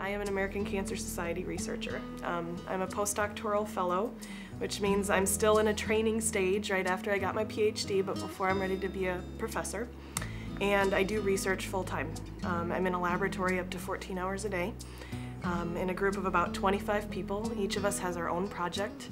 I am an American Cancer Society researcher. I'm a postdoctoral fellow, which means I'm still in a training stage right after I got my PhD, but before I'm ready to be a professor. And I do research full-time. I'm in a laboratory up to 14 hours a day in a group of about 25 people. Each of us has our own project.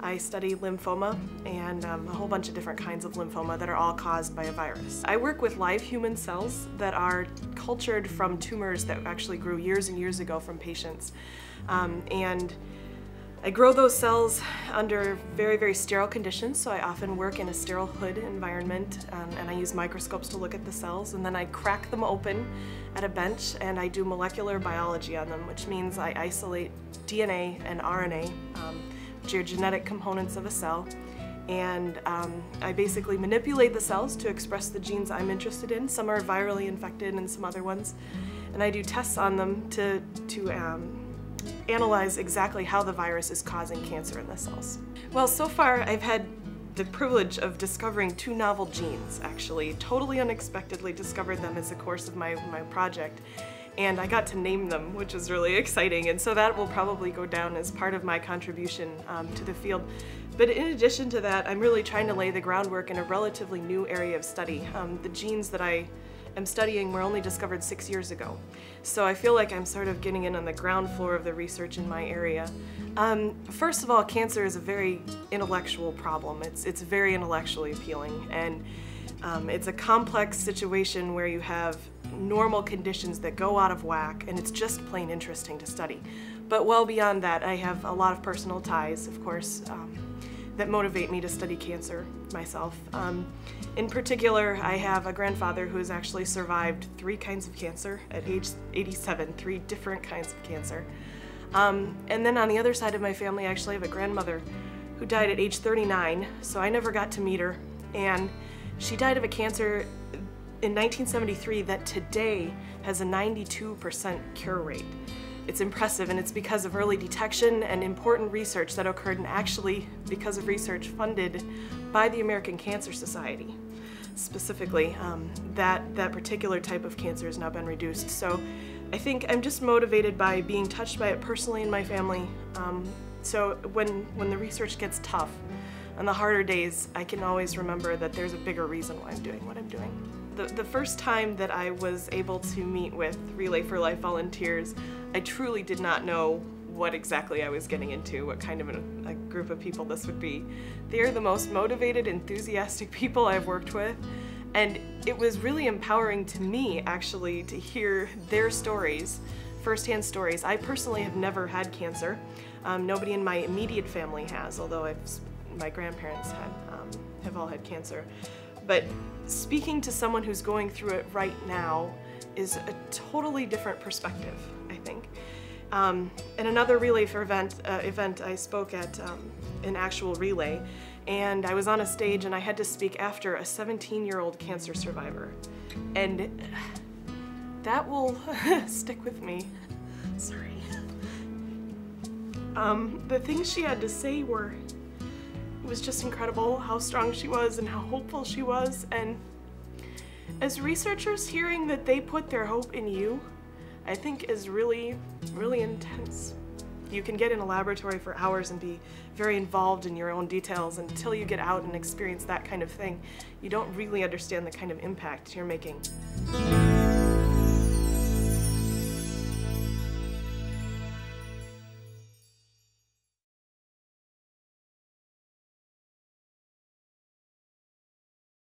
I study lymphoma and a whole bunch of different kinds of lymphoma that are all caused by a virus. I work with live human cells that are cultured from tumors that actually grew years and years ago from patients. And I grow those cells under very, very sterile conditions, so I often work in a sterile hood environment, and I use microscopes to look at the cells, and then I crack them open at a bench and I do molecular biology on them, which means I isolate DNA and RNA, which are genetic components of a cell, and I basically manipulate the cells to express the genes I'm interested in. Some are virally infected and some other ones, and I do tests on them to analyze exactly how the virus is causing cancer in the cells. Well, so far I've had the privilege of discovering two novel genes, actually. Totally unexpectedly discovered them as the course of my project, and I got to name them, which is really exciting, and so that will probably go down as part of my contribution to the field. But in addition to that, I'm really trying to lay the groundwork in a relatively new area of study. The genes that I'm studying were only discovered 6 years ago, so I feel like I'm sort of getting in on the ground floor of the research in my area. First of all, cancer is a very intellectual problem. It's very intellectually appealing, and it's a complex situation where you have normal conditions that go out of whack, and it's just plain interesting to study. But well beyond that, I have a lot of personal ties, of course, that motivate me to study cancer myself. In particular, I have a grandfather who has actually survived 3 kinds of cancer at age 87, 3 different kinds of cancer. And then on the other side of my family, I actually have a grandmother who died at age 39, so I never got to meet her. And she died of a cancer in 1973 that today has a 92% cure rate. It's impressive, and it's because of early detection and important research that occurred, and actually because of research funded by the American Cancer Society. Specifically, that particular type of cancer has now been reduced. So I think I'm just motivated by being touched by it personally in my family. So when the research gets tough, on the harder days, I can always remember that there's a bigger reason why I'm doing what I'm doing. The first time that I was able to meet with Relay for Life volunteers, I truly did not know what exactly I was getting into, what kind of a group of people this would be. They are the most motivated, enthusiastic people I've worked with, and it was really empowering to me, actually, to hear their stories, firsthand stories. I personally have never had cancer. Nobody in my immediate family has, although my grandparents have all had cancer. But speaking to someone who's going through it right now is a totally different perspective, I think. In another Relay for event I spoke at an actual relay, and I was on a stage and I had to speak after a 17-year-old cancer survivor. And that will stick with me. Sorry. The things she had to say were, it was just incredible how strong she was and how hopeful she was. And as researchers, hearing that they put their hope in you, I think is really, really intense. You can get in a laboratory for hours and be very involved in your own details, and until you get out and experience that kind of thing, you don't really understand the kind of impact you're making.